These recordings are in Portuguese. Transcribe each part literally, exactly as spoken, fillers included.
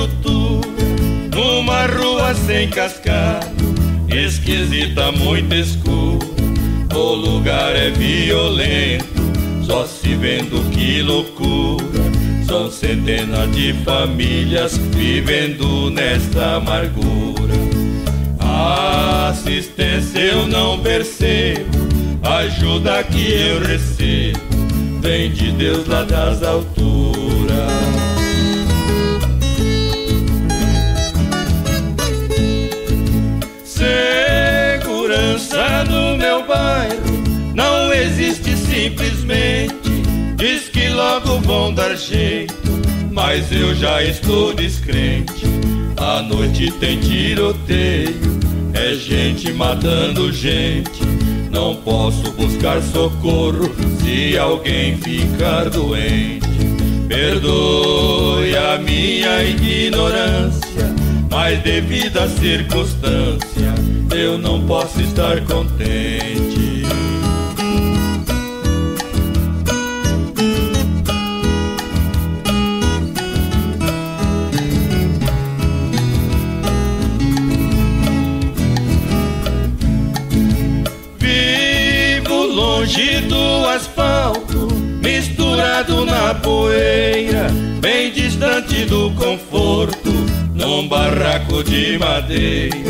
estrutura, numa rua sem cascalho, esquisita, muito escura. O lugar é violento, só se vendo que loucura. São centenas de famílias vivendo nesta amargura. A assistência eu não percebo, ajuda que eu recebo vem de Deus lá das alturas. Segurança no meu bairro não existe, simplesmente diz que logo vão dar jeito, mas eu já estou descrente. À noite tem tiroteio, é gente matando gente. Não posso buscar socorro se alguém ficar doente. Perdoe a minha ignorância, mas devido à circunstância eu não posso estar contente. Vivo longe do asfalto, misturado na poeira, bem distante do conforto, num barraco de madeira,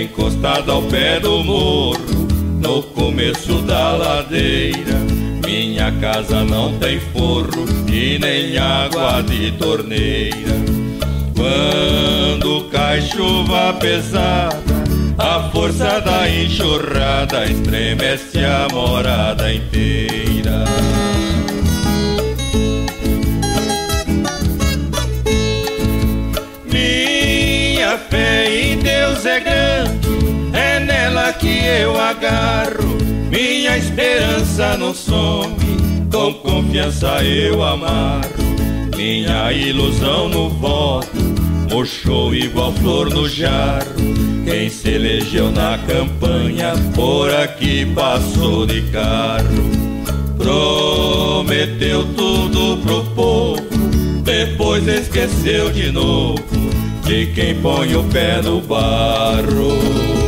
encostado ao pé do morro, no começo da ladeira. Minha casa não tem forro e nem água de torneira. Quando cai chuva pesada, a força da enxurrada estremece a morada inteira. Minha fé em Deus é grande, é nela que eu agarro. Minha esperança não some, com confiança eu amarro. Minha ilusão no voto murchou igual flor no jarro. Quem se elegeu na campanha por aqui passou de carro. Prometeu tudo pro povo, depois esqueceu de novo de quem põe o pé no barro.